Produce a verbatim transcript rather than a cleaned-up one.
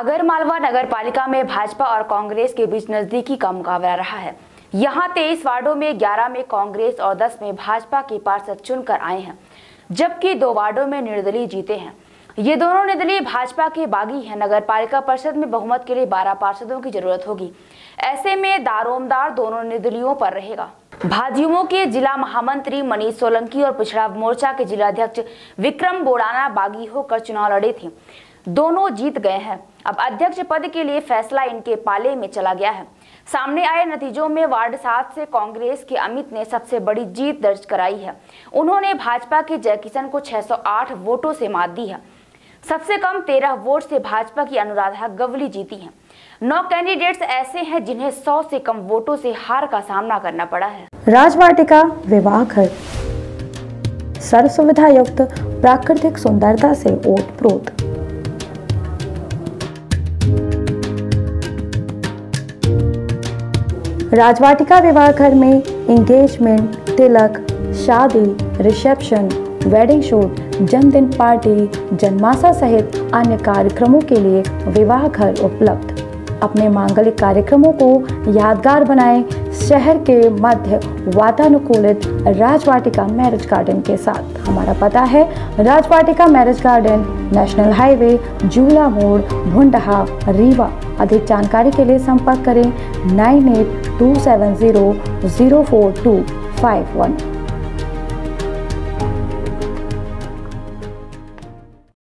आगर मालवा नगर पालिका में भाजपा और कांग्रेस के बीच नजदीकी का मुकाबला रहा है। यहाँ तेईस वार्डों में ग्यारह में कांग्रेस और दस में भाजपा के पार्षद चुनकर आए हैं, जबकि दो वार्डों में निर्दलीय जीते हैं। ये दोनों निर्दलीय भाजपा के बागी हैं। नगर पालिका परिषद में बहुमत के लिए बारह पार्षदों की जरूरत होगी। ऐसे में दारोमदार दोनों निर्दलियों पर रहेगा। भाजयुमो के जिला महामंत्री मनीष सोलंकी और पिछड़ा मोर्चा के जिलाध्यक्ष विक्रम बोड़ाना बागी होकर चुनाव लड़े थे, दोनों जीत गए हैं। अब अध्यक्ष पद के लिए फैसला इनके पाले में चला गया है। सामने आए नतीजों में वार्ड सात से कांग्रेस के अमित ने सबसे बड़ी जीत दर्ज कराई है। उन्होंने भाजपा के जयकिशन को छह सौ आठ वोटों से मात दी है। सबसे कम तेरह वोट से भाजपा की अनुराधा गवली जीती हैं। नौ कैंडिडेट्स ऐसे हैं जिन्हें सौ से कम वोटों से हार का सामना करना पड़ा है। राजवाटिका विवाह घर सर्व सुविधा युक्त प्राकृतिक सुंदरता से ओतप्रोत। राजवाटिका विवाह घर में एंगेजमेंट, तिलक, शादी, रिसेप्शन, वेडिंग शूट, जन्मदिन पार्टी, जन्माशा सहित अन्य कार्यक्रमों के लिए विवाह घर उपलब्ध। अपने मांगलिक कार्यक्रमों को यादगार बनाएं शहर के मध्य वातानुकूलित राजवाटिका मैरिज गार्डन के साथ। हमारा पता है Rajvatika marriage garden, national highway, Jula मोड़, भुंडहा, रीवा। अधिक जानकारी के लिए संपर्क करें nine eight two seven zero zero four two five one.